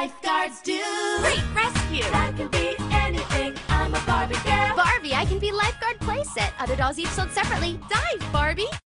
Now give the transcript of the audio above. lifeguards do. Great rescue! That can be anything. I'm a Barbie girl. Barbie, I can be lifeguard playset. Other dolls each sold separately. Dive, Barbie!